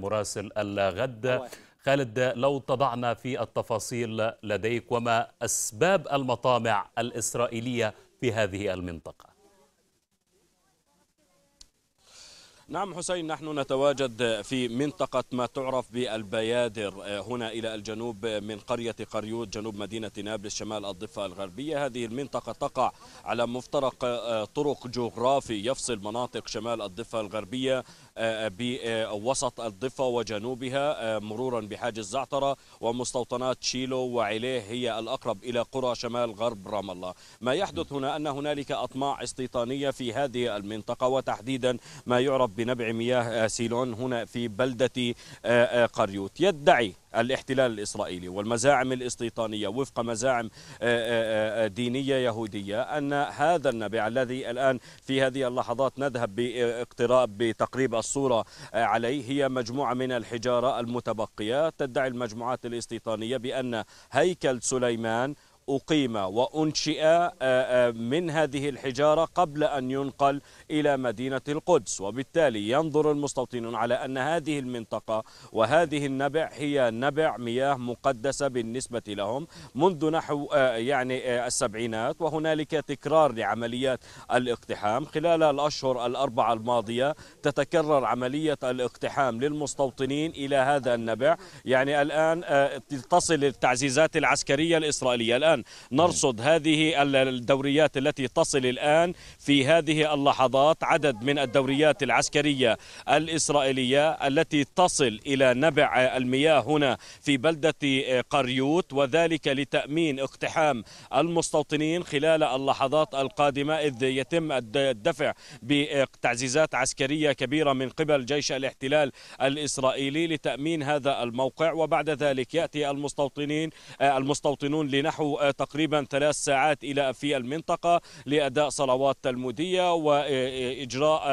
مراسل الغد. خالد، لو تضعنا في التفاصيل لديك وما أسباب المطامع الإسرائيلية في هذه المنطقة. نعم حسين، نحن نتواجد في منطقة ما تعرف بالبيادر هنا إلى الجنوب من قرية قريوت جنوب مدينة نابلس شمال الضفة الغربية. هذه المنطقة تقع على مفترق طرق جغرافي يفصل مناطق شمال الضفة الغربية بوسط الضفة وجنوبها مرورا بحاجز زعترة ومستوطنات شيلو وعليه، هي الأقرب إلى قرى شمال غرب رام الله. ما يحدث هنا أن هنالك أطماع استيطانية في هذه المنطقة، وتحديدا ما يعرف بنبع مياه سيلون هنا في بلدة قريوت. يدعي الاحتلال الإسرائيلي والمزاعم الاستيطانية وفق مزاعم دينية يهودية أن هذا النبع الذي الآن في هذه اللحظات نذهب باقتراب بتقريب الصورة عليه هي مجموعة من الحجارة المتبقية. تدعي المجموعات الاستيطانية بأن هيكل سليمان أقيم وأنشئ من هذه الحجارة قبل أن ينقل إلى مدينة القدس، وبالتالي ينظر المستوطنون على أن هذه المنطقة وهذه النبع هي نبع مياه مقدسة بالنسبة لهم منذ نحو السبعينات، وهنالك تكرار لعمليات الاقتحام. خلال الأشهر الأربعة الماضية تتكرر عملية الاقتحام للمستوطنين إلى هذا النبع. الآن تصل التعزيزات العسكرية الإسرائيلية، الآن نرصد هذه الدوريات التي تصل الآن في هذه اللحظات، عدد من الدوريات العسكرية الإسرائيلية التي تصل إلى نبع المياه هنا في بلدة قريوت، وذلك لتأمين اقتحام المستوطنين خلال اللحظات القادمة، إذ يتم الدفع بتعزيزات عسكرية كبيرة من قبل جيش الاحتلال الإسرائيلي لتأمين هذا الموقع. وبعد ذلك يأتي المستوطنون لنحو تقريبا 3 ساعات إلى في المنطقة لأداء صلوات تلمودية وإجراء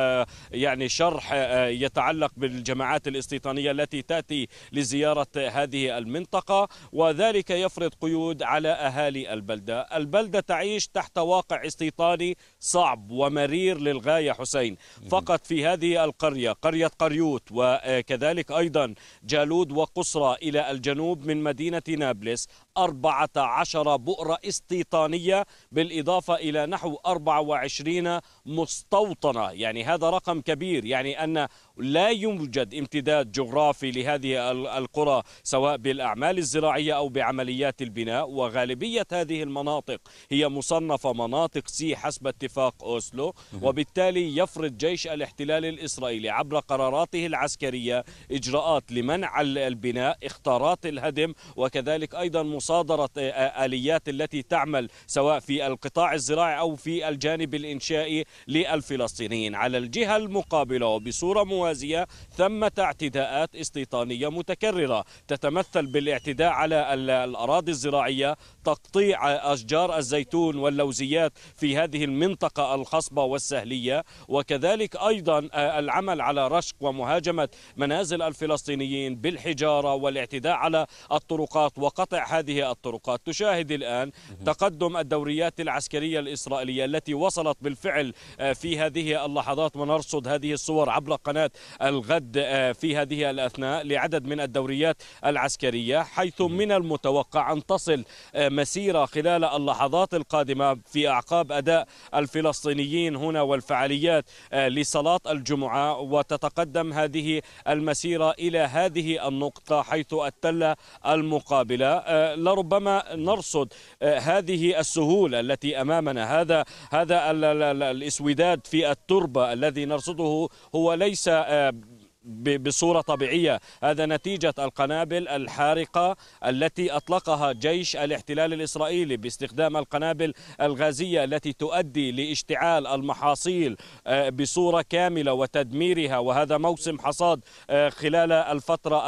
شرح يتعلق بالجماعات الاستيطانية التي تأتي لزيارة هذه المنطقة، وذلك يفرض قيود على أهالي البلدة. البلدة تعيش تحت واقع استيطاني صعب ومرير للغاية حسين. فقط في هذه القرية، قرية قريوت، وكذلك أيضا جالود وقصرة إلى الجنوب من مدينة نابلس، 14 بؤرة استيطانية بالإضافة إلى نحو 24 مستوطنة. هذا رقم كبير، أن لا يوجد امتداد جغرافي لهذه القرى سواء بالأعمال الزراعية أو بعمليات البناء. وغالبية هذه المناطق هي مصنفة مناطق سي حسب اتفاق أوسلو، وبالتالي يفرض جيش الاحتلال الإسرائيلي عبر قراراته العسكرية إجراءات لمنع البناء، اختارات الهدم، وكذلك أيضا مصادرة آليات التي تعمل سواء في القطاع الزراعي أو في الجانب الإنشائي للفلسطينيين. على الجهة المقابلة وبصورة موازية ثمة اعتداءات استيطانية متكررة تتمثل بالاعتداء على الأراضي الزراعية، تقطيع أشجار الزيتون واللوزيات في هذه المنطقة الخصبة والسهلية، وكذلك أيضا العمل على رشق ومهاجمة منازل الفلسطينيين بالحجارة والاعتداء على الطرقات وقطع هذه الطرقات. تشاهد الآن تقدم الدوريات العسكرية الإسرائيلية التي وصلت بالفعل في هذه اللحظات، ونرصد هذه الصور عبر قناة الغد في هذه الأثناء لعدد من الدوريات العسكرية، حيث من المتوقع أن تصل مسيرة خلال اللحظات القادمة في أعقاب أداء الفلسطينيين هنا والفعاليات لصلاة الجمعة، وتتقدم هذه المسيرة إلى هذه النقطة حيث التلة المقابلة. لربما نرصد هذه السهولة التي أمامنا، هذا الإسوداد في التربة الذي نرصده هو ليس بصورة طبيعية، هذا نتيجة القنابل الحارقة التي أطلقها جيش الاحتلال الإسرائيلي باستخدام القنابل الغازية التي تؤدي لاشتعال المحاصيل بصورة كاملة وتدميرها. وهذا موسم حصاد خلال الفترة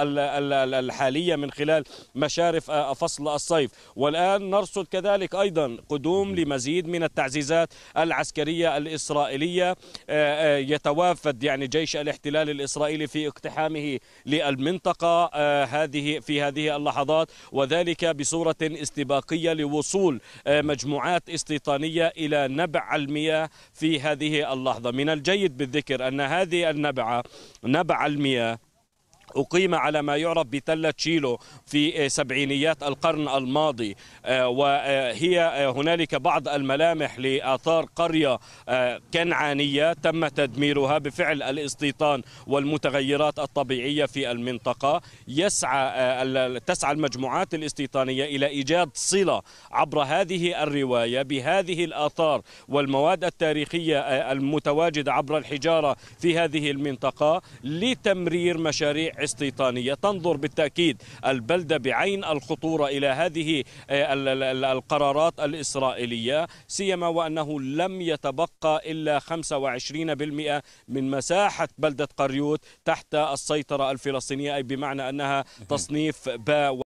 الحالية من خلال مشارف فصل الصيف. والآن نرصد كذلك أيضا قدوم لمزيد من التعزيزات العسكرية الإسرائيلية. يتوافد جيش الاحتلال الإسرائيلي في اقتحامه للمنطقة هذه في هذه اللحظات، وذلك بصورة استباقية لوصول مجموعات استيطانية إلى نبع المياه في هذه اللحظة. من الجيد بالذكر أن هذه النبعة، نبع المياه، أقيم على ما يعرف بتلة شيلو في سبعينيات القرن الماضي، وهي هنالك بعض الملامح لآثار قرية كنعانية تم تدميرها بفعل الاستيطان والمتغيرات الطبيعية في المنطقة. تسعى المجموعات الاستيطانية إلى إيجاد صلة عبر هذه الرواية بهذه الآثار والمواد التاريخية المتواجدة عبر الحجارة في هذه المنطقة لتمرير مشاريع استيطانية. تنظر بالتأكيد البلدة بعين الخطورة إلى هذه القرارات الإسرائيلية، سيما وأنه لم يتبقى إلا 25% من مساحة بلدة قريوت تحت السيطرة الفلسطينية، أي بمعنى أنها تصنيف باء.